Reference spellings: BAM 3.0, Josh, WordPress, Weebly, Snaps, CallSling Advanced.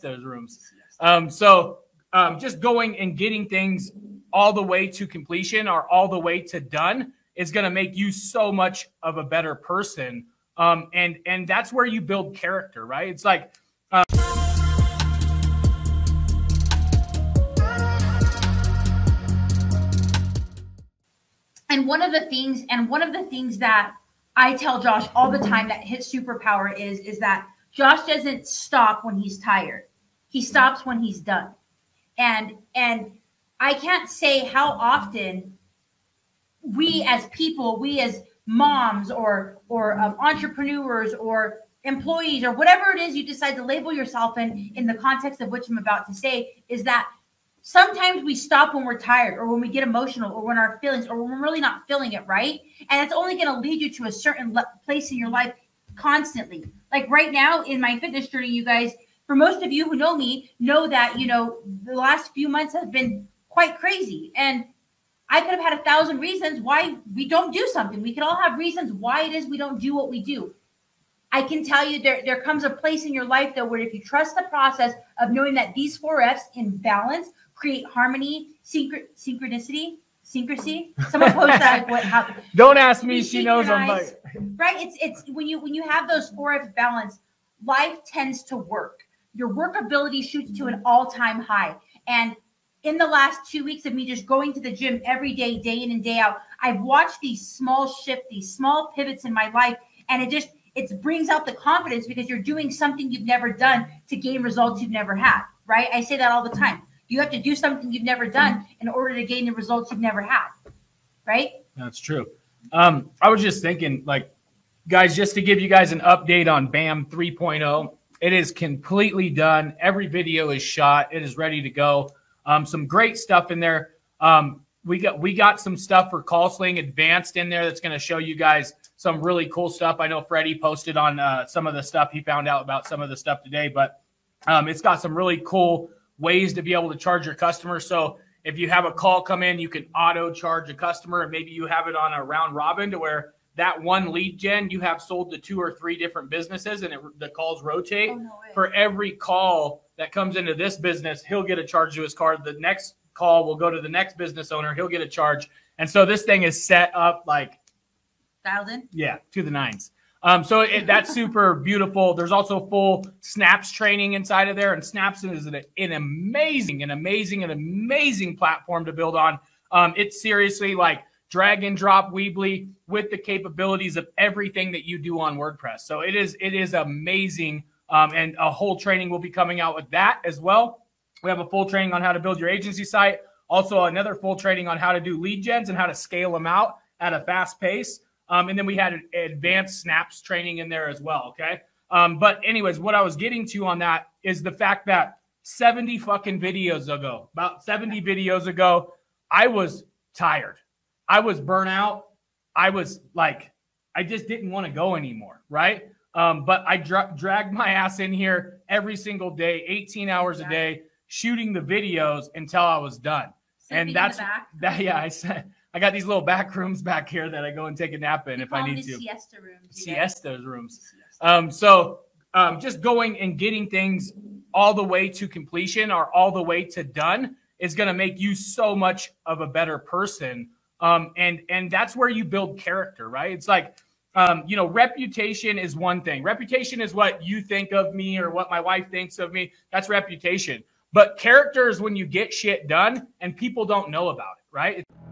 those rooms. So just going and getting things all the way to completion or all the way to done is going to make you so much of a better person. And that's where you build character, right? It's like, and one of the things that I tell Josh all the time that his superpower is that Josh doesn't stop when he's tired. He stops when he's done. And I can't say how often we as people, we as moms or entrepreneurs or employees or whatever it is you decide to label yourself in the context of which I'm about to say, is that sometimes we stop when we're tired or when we get emotional or when our feelings or when we're really not feeling it, right? And it's only going to lead you to a certain place in your life constantly. Like right now in my fitness journey, you guys, for most of you who know me, know that, you know, the last few months have been quite crazy. And I could have had 1,000 reasons why we don't do something. We could all have reasons why it is we don't do what we do. I can tell you there comes a place in your life, though, where if you trust the process of knowing that these 4 F's in balance create harmony, syncrosy. Someone post that. How, don't ask me. She knows I'm like. Right. It's when you have those 4 F's balanced, life tends to work. Your workability shoots to an all-time high. And in the last 2 weeks of me just going to the gym every day, day in and day out, I've watched these small shifts, these small pivots in my life. And it brings out the confidence because you're doing something you've never done to gain results you've never had, right? I say that all the time. You have to do something you've never done in order to gain the results you've never had, right? That's true. I was just thinking, like, guys, just to give you guys an update on BAM 3.0, it is completely done. Every video is shot. It is ready to go. Some great stuff in there. We got some stuff for CallSling Advanced in there that's going to show you guys some really cool stuff. I know Freddie posted on some of the stuff. He found out about some of the stuff today, but it's got some really cool ways to be able to charge your customer. So if you have a call come in, you can auto charge a customer, and maybe you have it on a round robin to where that one lead gen you have sold to 2 or 3 different businesses, and the calls rotate. Oh, no way. For every call that comes into this business, he'll get a charge to his card. The next call will go to the next business owner. He'll get a charge. And so this thing is set up like dialed in. Yeah, to the 9s. So that's super beautiful. There's also full Snaps training inside of there. And Snaps is an amazing platform to build on. It's seriously like drag and drop Weebly with the capabilities of everything that you do on WordPress. So it is amazing. And a whole training will be coming out with that as well. We have a full training on how to build your agency site. Also another full training on how to do lead gens and how to scale them out at a fast pace. And then we had an advanced Snaps training in there as well. Okay. But anyways, what I was getting to on that is the fact that 70 videos ago, I was tired. I was burnt out. I was like, I just didn't want to go anymore. Right. But I dragged my ass in here every single day, 18 hours a day, shooting the videos until I was done. And that's that. Yeah. I got these little back rooms back here that I go and take a nap in if I need to. Siesta rooms. Just going and getting things all the way to completion or all the way to done is going to make you so much of a better person. And that's where you build character, right? It's like, you know, reputation is one thing. Reputation is what you think of me or what my wife thinks of me. That's reputation. But character is when you get shit done and people don't know about it, right?